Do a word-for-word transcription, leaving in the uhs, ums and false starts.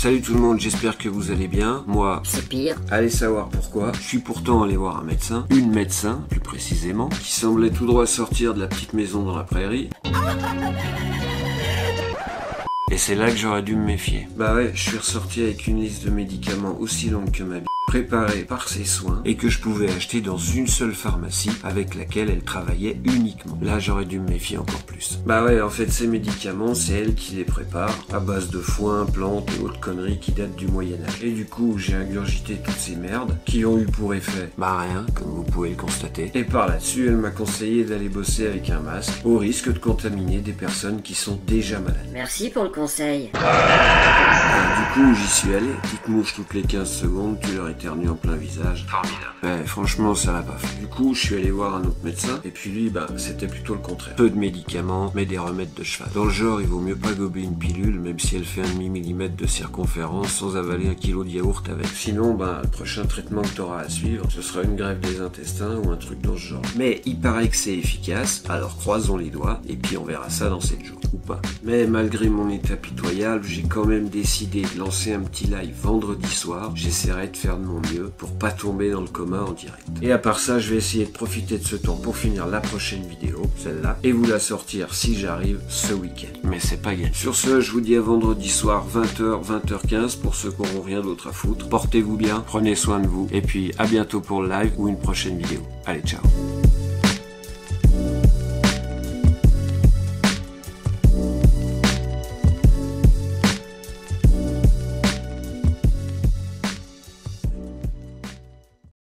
Salut tout le monde, j'espère que vous allez bien. Moi, c'est pire. Allez savoir pourquoi. Je suis pourtant allé voir un médecin, une médecin plus précisément, qui semblait tout droit sortir de la petite maison dans la prairie. Et c'est là que j'aurais dû me méfier. Bah ouais, je suis ressorti avec une liste de médicaments aussi longue que ma bite, préparée par ses soins, et que je pouvais acheter dans une seule pharmacie avec laquelle elle travaillait uniquement. Là, j'aurais dû me méfier encore plus. Bah ouais, en fait, ces médicaments, c'est elle qui les prépare, à base de foin, plantes et autres conneries qui datent du Moyen-Âge. Et du coup, j'ai ingurgité toutes ces merdes, qui ont eu pour effet, bah rien, comme vous pouvez le constater. Et par là-dessus, elle m'a conseillé d'aller bosser avec un masque, au risque de contaminer des personnes qui sont déjà malades. Merci pour le conseil. Du coup, j'y suis allé, petite mouche toutes les quinze secondes, tu leur éternues en plein visage. Formidable. Ouais, franchement, ça l'a pas fait. Du coup, je suis allé voir un autre médecin, et puis lui, bah, c'était plutôt le contraire. Peu de médicaments, mais des remèdes de cheval. Dans le genre, il vaut mieux pas gober une pilule, même si elle fait un demi-millimètre de circonférence, sans avaler un kilo de yaourt avec. Sinon, bah, le prochain traitement que t'auras à suivre, ce sera une greffe des intestins ou un truc dans ce genre. Mais il paraît que c'est efficace, alors croisons les doigts, et puis on verra ça dans sept jours, ou pas. Mais malgré mon état pitoyable, j'ai quand même décidé de lancer un petit live vendredi soir. J'essaierai de faire de mon mieux pour pas tomber dans le coma en direct. Et à part ça, je vais essayer de profiter de ce temps pour finir la prochaine vidéo, celle-là, et vous la sortir si j'arrive ce week-end. Mais c'est pas gagné. Sur ce, je vous dis à vendredi soir, vingt heures, vingt heures quinze, pour ceux qui n'auront rien d'autre à foutre. Portez-vous bien, prenez soin de vous, et puis à bientôt pour le live ou une prochaine vidéo. Allez, ciao.